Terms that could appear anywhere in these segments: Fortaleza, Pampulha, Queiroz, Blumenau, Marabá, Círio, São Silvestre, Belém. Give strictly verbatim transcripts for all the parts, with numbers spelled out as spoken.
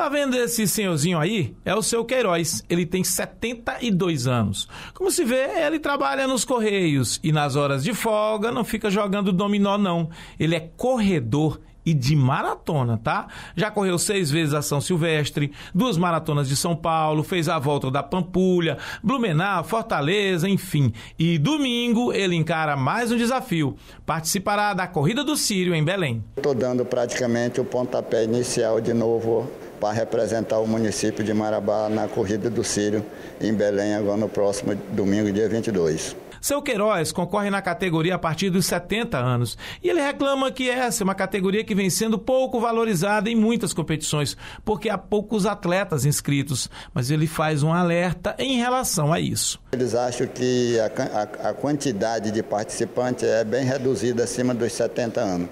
Tá vendo esse senhorzinho aí? É o seu Queiroz. Ele tem setenta e dois anos. Como se vê, ele trabalha nos Correios e nas horas de folga não fica jogando dominó, não. Ele é corredor e de maratona, tá? Já correu seis vezes a São Silvestre, duas maratonas de São Paulo, fez a volta da Pampulha, Blumenau, Fortaleza, enfim. E domingo ele encara mais um desafio. Participará da corrida do Círio em Belém. Estou dando praticamente o pontapé inicial de novo para representar o município de Marabá na corrida do Círio em Belém, agora no próximo domingo, dia vinte e dois. Seu Queiroz concorre na categoria a partir dos setenta anos e ele reclama que essa é uma categoria que vem sendo pouco valorizada em muitas competições, porque há poucos atletas inscritos, mas ele faz um alerta em relação a isso. Eles acham que a, a, a quantidade de participantes é bem reduzida acima dos setenta anos,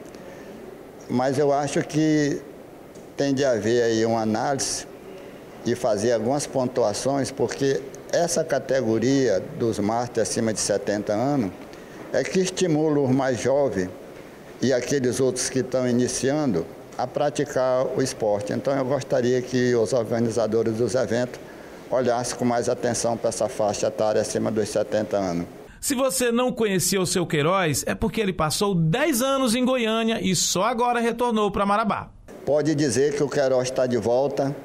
mas eu acho que tem de haver aí uma análise e fazer algumas pontuações, porque essa categoria dos mártires acima de setenta anos é que estimula os mais jovens e aqueles outros que estão iniciando a praticar o esporte. Então eu gostaria que os organizadores dos eventos olhassem com mais atenção para essa faixa etária acima dos setenta anos. Se você não conhecia o seu Queiroz, é porque ele passou dez anos em Goiânia e só agora retornou para Marabá. Pode dizer que o Queiroz está de volta.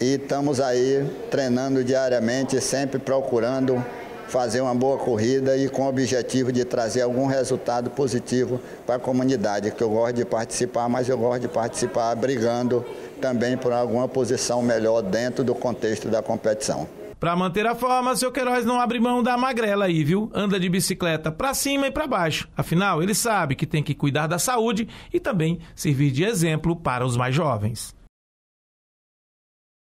E estamos aí treinando diariamente, sempre procurando fazer uma boa corrida e com o objetivo de trazer algum resultado positivo para a comunidade, que eu gosto de participar, mas eu gosto de participar brigando também por alguma posição melhor dentro do contexto da competição. Para manter a forma, seu Queiroz não abre mão da magrela aí, viu? Anda de bicicleta para cima e para baixo. Afinal, ele sabe que tem que cuidar da saúde e também servir de exemplo para os mais jovens.